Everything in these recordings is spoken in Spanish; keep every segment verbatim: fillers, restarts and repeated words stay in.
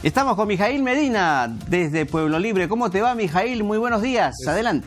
Estamos con Mijail Medina desde Pueblo Libre. ¿Cómo te va, Mijail? Muy buenos días. Sí. Adelante.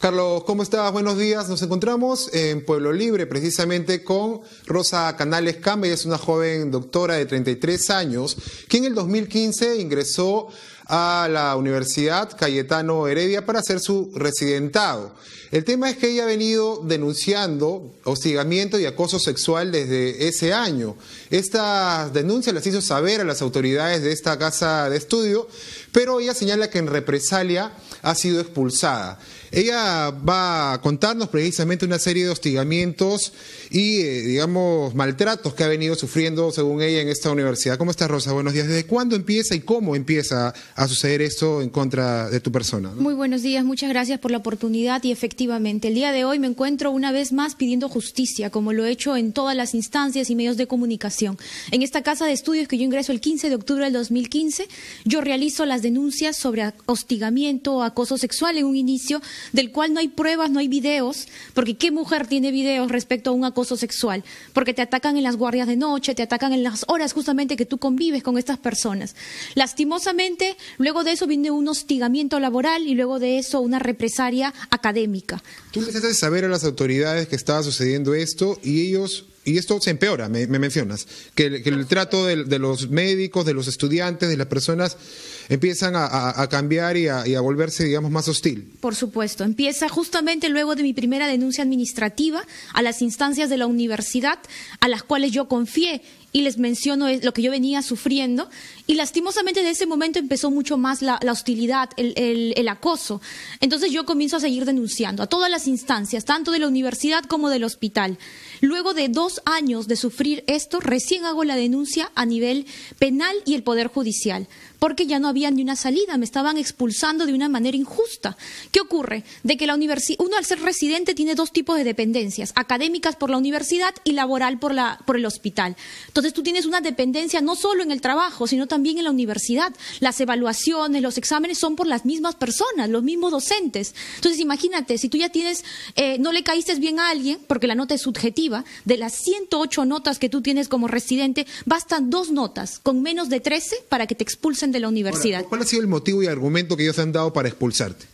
Carlos, ¿cómo estás? Buenos días. Nos encontramos en Pueblo Libre precisamente con Rosa Canales Cama. Ella es una joven doctora de treinta y tres años que en el dos mil quince ingresó a la Universidad Cayetano Heredia para hacer su residentado. El tema es que ella ha venido denunciando hostigamiento y acoso sexual desde ese año. Estas denuncias las hizo saber a las autoridades de esta casa de estudio, pero ella señala que en represalia ha sido expulsada. Ella va a contarnos precisamente una serie de hostigamientos y, eh, digamos, maltratos que ha venido sufriendo, según ella, en esta universidad. ¿Cómo estás, Rosa? Buenos días. ¿Desde cuándo empieza y cómo empieza a suceder esto en contra de tu persona, ¿no? Muy buenos días, muchas gracias por la oportunidad y efectivamente el día de hoy me encuentro una vez más pidiendo justicia, como lo he hecho en todas las instancias y medios de comunicación. En esta casa de estudios que yo ingreso el quince de octubre del dos mil quince, yo realizo las denuncias sobre hostigamiento, acoso sexual en un inicio del cual no hay pruebas, no hay videos, porque ¿qué mujer tiene videos respecto a un acoso sexual? Porque te atacan en las guardias de noche, te atacan en las horas justamente que tú convives con estas personas. Lastimosamente, luego de eso viene un hostigamiento laboral y luego de eso una represalia académica. Tú empezaste a saber a las autoridades que estaba sucediendo esto y ellos... Y esto se empeora, me, me mencionas, que el, que el trato de, de los médicos, de los estudiantes, de las personas, empiezan a, a, a cambiar y a, y a volverse, digamos, más hostil. Por supuesto, empieza justamente luego de mi primera denuncia administrativa a las instancias de la universidad, a las cuales yo confié y les menciono lo que yo venía sufriendo. Y lastimosamente de ese momento empezó mucho más la, la hostilidad, el, el, el acoso. Entonces yo comienzo a seguir denunciando a todas las instancias, tanto de la universidad como del hospital. Luego de dos años de sufrir esto, recién hago la denuncia a nivel penal y el Poder Judicial, porque ya no había ni una salida, me estaban expulsando de una manera injusta. ¿Qué ocurre? De que la universidad, uno al ser residente tiene dos tipos de dependencias, académicas por la universidad y laboral por, la, por el hospital. Entonces tú tienes una dependencia no solo en el trabajo, sino también en la universidad. Las evaluaciones, los exámenes son por las mismas personas, los mismos docentes. Entonces imagínate, si tú ya tienes, eh, no le caíste bien a alguien, porque la nota es subjetiva, de las ciento ocho notas que tú tienes como residente, bastan dos notas con menos de trece para que te expulsen de la universidad. Ahora, ¿cuál ha sido el motivo y argumento que ellos han dado para expulsarte?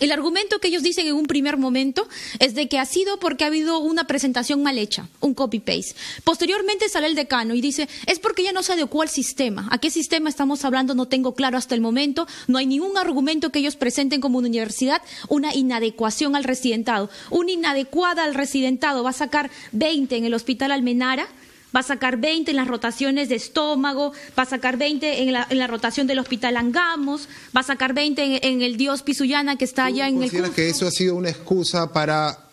El argumento que ellos dicen en un primer momento es de que ha sido porque ha habido una presentación mal hecha, un copy-paste. Posteriormente sale el decano y dice, es porque ya no se adecuó al sistema. ¿A qué sistema estamos hablando? No tengo claro hasta el momento. No hay ningún argumento que ellos presenten como una universidad, una inadecuación al residentado. Una inadecuada al residentado va a sacar veinte en el Hospital Almenara, va a sacar veinte en las rotaciones de estómago, va a sacar veinte en la, en la rotación del Hospital Angamos, va a sacar veinte en, en el Dios Pisuyana que está allá en el... ¿Consideras que eso ha sido una excusa para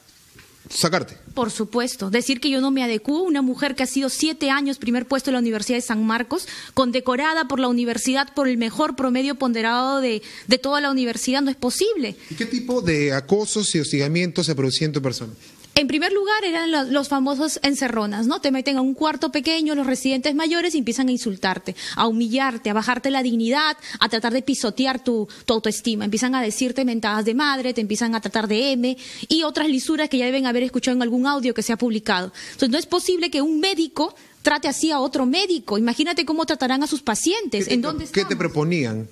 sacarte? Por supuesto. Decir que yo no me adecuo, una mujer que ha sido siete años primer puesto en la Universidad de San Marcos, condecorada por la universidad por el mejor promedio ponderado de, de toda la universidad, no es posible. ¿Y qué tipo de acosos y hostigamientos se producían en tu persona? En primer lugar eran los, los famosos encerronas, ¿no? Te meten a un cuarto pequeño, los residentes mayores, y empiezan a insultarte, a humillarte, a bajarte la dignidad, a tratar de pisotear tu, tu autoestima. Empiezan a decirte mentadas de madre, te empiezan a tratar de eme y otras lisuras que ya deben haber escuchado en algún audio que se ha publicado. Entonces no es posible que un médico trate así a otro médico. Imagínate cómo tratarán a sus pacientes. ¿Qué te, ¿En dónde ¿qué te proponían?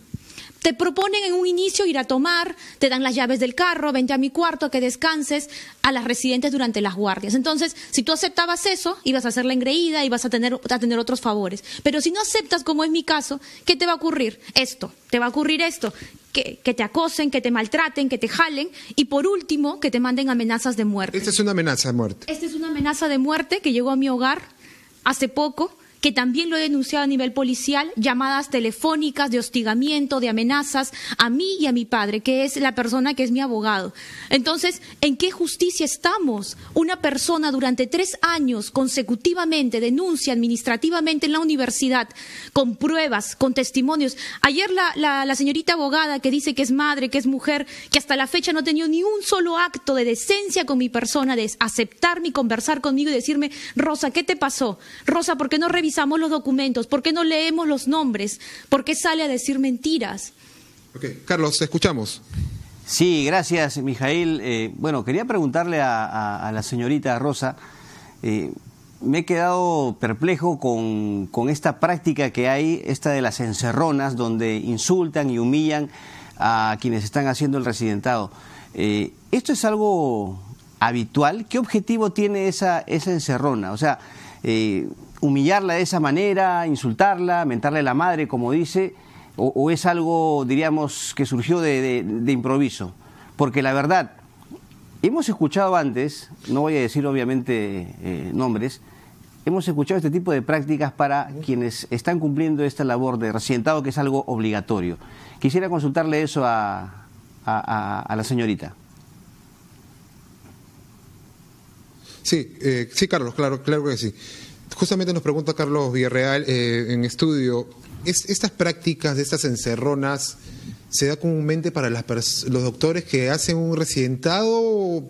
Te proponen en un inicio ir a tomar, te dan las llaves del carro, vente a mi cuarto a que descanses, a las residentes durante las guardias. Entonces, si tú aceptabas eso, ibas a hacer la engreída y vas a tener, a tener otros favores. Pero si no aceptas, como es mi caso, ¿qué te va a ocurrir? Esto, te va a ocurrir esto. Que, que te acosen, que te maltraten, que te jalen y por último, que te manden amenazas de muerte. Esta es una amenaza de muerte. Esta es una amenaza de muerte que llegó a mi hogar hace poco, que también lo he denunciado a nivel policial, llamadas telefónicas de hostigamiento, de amenazas, a mí y a mi padre, que es la persona que es mi abogado. Entonces, ¿en qué justicia estamos? Una persona durante tres años consecutivamente denuncia administrativamente en la universidad, con pruebas, con testimonios. Ayer la, la, la señorita abogada que dice que es madre, que es mujer, que hasta la fecha no ha tenido ni un solo acto de decencia con mi persona, de aceptarme y conversar conmigo y decirme, Rosa, ¿qué te pasó? Rosa, ¿por qué no revisas los documentos? ¿Por qué no leemos los nombres? ¿Por qué sale a decir mentiras? Okay. Carlos, te escuchamos. Sí, gracias, Mijail. Eh, bueno, quería preguntarle a, a, a la señorita Rosa, eh, me he quedado perplejo con, con esta práctica que hay, esta de las encerronas, donde insultan y humillan a quienes están haciendo el residentado. Eh, ¿Esto es algo habitual? ¿Qué objetivo tiene esa, esa encerrona? O sea, eh, humillarla de esa manera, insultarla, mentarle la madre, como dice, o, o es algo, diríamos, que surgió de, de, de improviso. Porque la verdad, hemos escuchado antes, no voy a decir obviamente eh, nombres, hemos escuchado este tipo de prácticas para quienes están cumpliendo esta labor de residentado, que es algo obligatorio. Quisiera consultarle eso a, a, a, a la señorita. Sí, eh, sí, Carlos, claro, claro que sí. Justamente nos pregunta Carlos Villarreal eh, en estudio, ¿es, estas prácticas de estas encerronas se da comúnmente para las los doctores que hacen un residentado?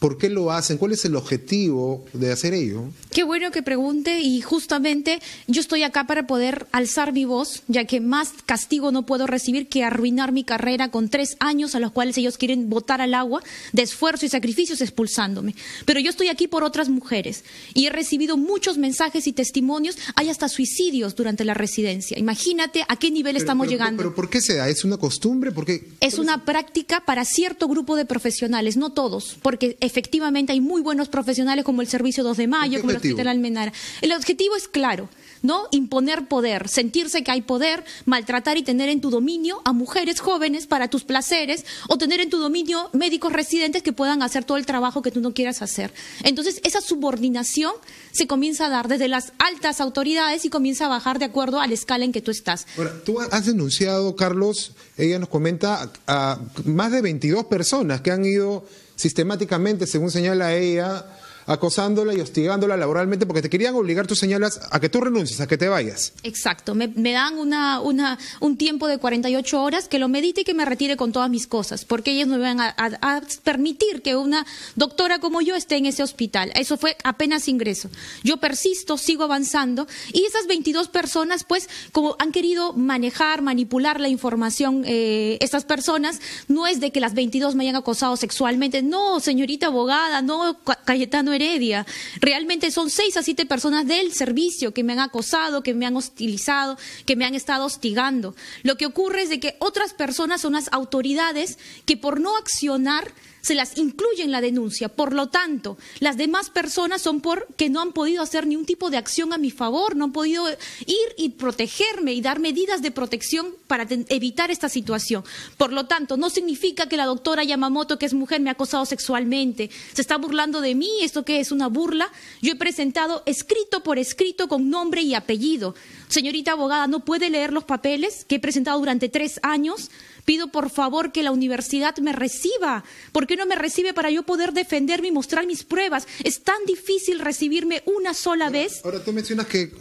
¿Por qué lo hacen? ¿Cuál es el objetivo de hacer ello? Qué bueno que pregunte, y justamente yo estoy acá para poder alzar mi voz, ya que más castigo no puedo recibir que arruinar mi carrera con tres años a los cuales ellos quieren botar al agua de esfuerzo y sacrificios expulsándome. Pero yo estoy aquí por otras mujeres y he recibido muchos mensajes y testimonios. Hay hasta suicidios durante la residencia. Imagínate a qué nivel pero, estamos pero, llegando. Pero, pero ¿por qué se da? ¿Es una costumbre? ¿Por qué? Es una práctica para cierto grupo de profesionales, no todos, porque efectivamente hay muy buenos profesionales como el Servicio dos de Mayo, como el Hospital Almenara. El objetivo es claro, ¿no? Imponer poder, sentirse que hay poder, maltratar y tener en tu dominio a mujeres jóvenes para tus placeres, o tener en tu dominio médicos residentes que puedan hacer todo el trabajo que tú no quieras hacer. Entonces, esa subordinación se comienza a dar desde las altas autoridades y comienza a bajar de acuerdo a la escala en que tú estás. Ahora, tú has denunciado, Carlos, ella nos comenta, a más de veintidós personas que han ido sistemáticamente, según señala ella, acosándola y hostigándola laboralmente porque te querían obligar, tú señalas, a que tú renuncies, a que te vayas. Exacto, me, me dan una, una, un tiempo de cuarenta y ocho horas que lo medite y que me retire con todas mis cosas, porque ellos no me van a, a, a permitir que una doctora como yo esté en ese hospital. Eso fue apenas ingreso. Yo persisto, sigo avanzando, y esas veintidós personas, pues, como han querido manejar, manipular la información, eh, estas personas, no es de que las veintidós me hayan acosado sexualmente, no, señorita abogada, no, Cayetano Heredia. Realmente son seis a siete personas del servicio que me han acosado, que me han hostilizado, que me han estado hostigando. Lo que ocurre es de que otras personas son las autoridades que por no accionar se las incluye en la denuncia. Por lo tanto, las demás personas son porque no han podido hacer ningún tipo de acción a mi favor, no han podido ir y protegerme y dar medidas de protección para evitar esta situación. Por lo tanto, no significa que la doctora Yamamoto, que es mujer, me ha acosado sexualmente. Se está burlando de mí, esto que es una burla. Yo he presentado escrito por escrito con nombre y apellido. Señorita abogada, ¿no puede leer los papeles que he presentado durante tres años? Pido por favor que la universidad me reciba. ¿Por qué no me recibe para yo poder defenderme y mostrar mis pruebas? Es tan difícil recibirme una sola ahora, vez. Ahora tú mencionas que,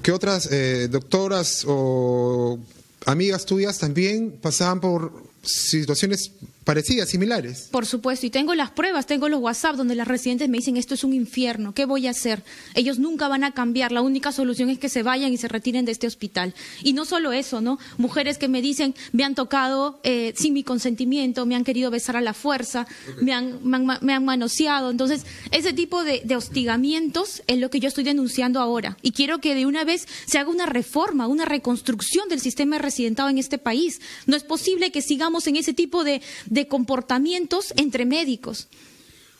que otras eh, doctoras o amigas tuyas también pasaban por situaciones parecidas, similares. Por supuesto, y tengo las pruebas, tengo los WhatsApp donde las residentes me dicen esto es un infierno, ¿qué voy a hacer? Ellos nunca van a cambiar, la única solución es que se vayan y se retiren de este hospital. Y no solo eso, ¿no? Mujeres que me dicen, me han tocado eh, sin mi consentimiento, me han querido besar a la fuerza, okay. me, han, me, han, me han manoseado. Entonces, ese tipo de, de hostigamientos es lo que yo estoy denunciando ahora. Y quiero que de una vez se haga una reforma, una reconstrucción del sistema de residentado en este país. No es posible que sigamos en ese tipo de de comportamientos entre médicos.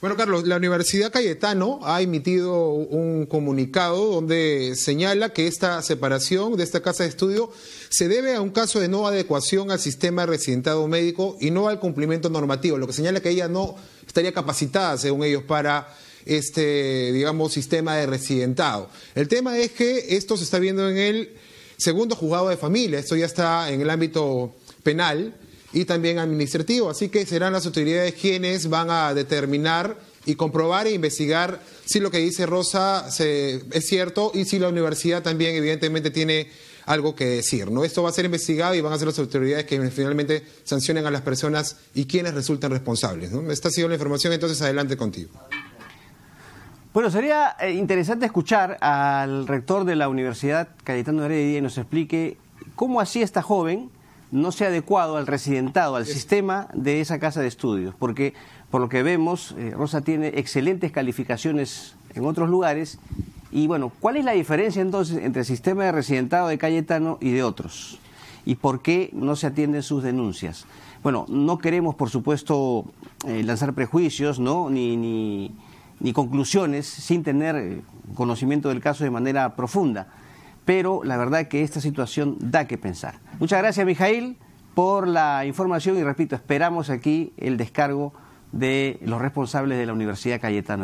Bueno, Carlos, la Universidad Cayetano ha emitido un comunicado donde señala que esta separación de esta casa de estudio se debe a un caso de no adecuación al sistema de residentado médico y no al cumplimiento normativo, lo que señala que ella no estaría capacitada, según ellos, para este, digamos, sistema de residentado. El tema es que esto se está viendo en el segundo juzgado de familia, esto ya está en el ámbito penal y también administrativo, así que serán las autoridades quienes van a determinar y comprobar e investigar si lo que dice Rosa se, es cierto y si la universidad también evidentemente tiene algo que decir, ¿no? Esto va a ser investigado y van a ser las autoridades que finalmente sancionen a las personas y quienes resultan responsables, ¿no? Esta ha sido la información, entonces adelante contigo. Bueno, sería interesante escuchar al rector de la Universidad Cayetano Heredia y nos explique cómo así esta joven no sea adecuado al residentado, al sistema de esa casa de estudios, porque por lo que vemos, eh, Rosa tiene excelentes calificaciones en otros lugares Y bueno, ¿cuál es la diferencia entonces entre el sistema de residentado de Cayetano y de otros? ¿Y por qué no se atienden sus denuncias? Bueno, no queremos, por supuesto, eh, lanzar prejuicios, ¿no? Ni, ni, ni conclusiones sin tener conocimiento del caso de manera profunda. Pero la verdad que esta situación da que pensar. Muchas gracias, Mijail, por la información y, repito, esperamos aquí el descargo de los responsables de la Universidad Cayetano.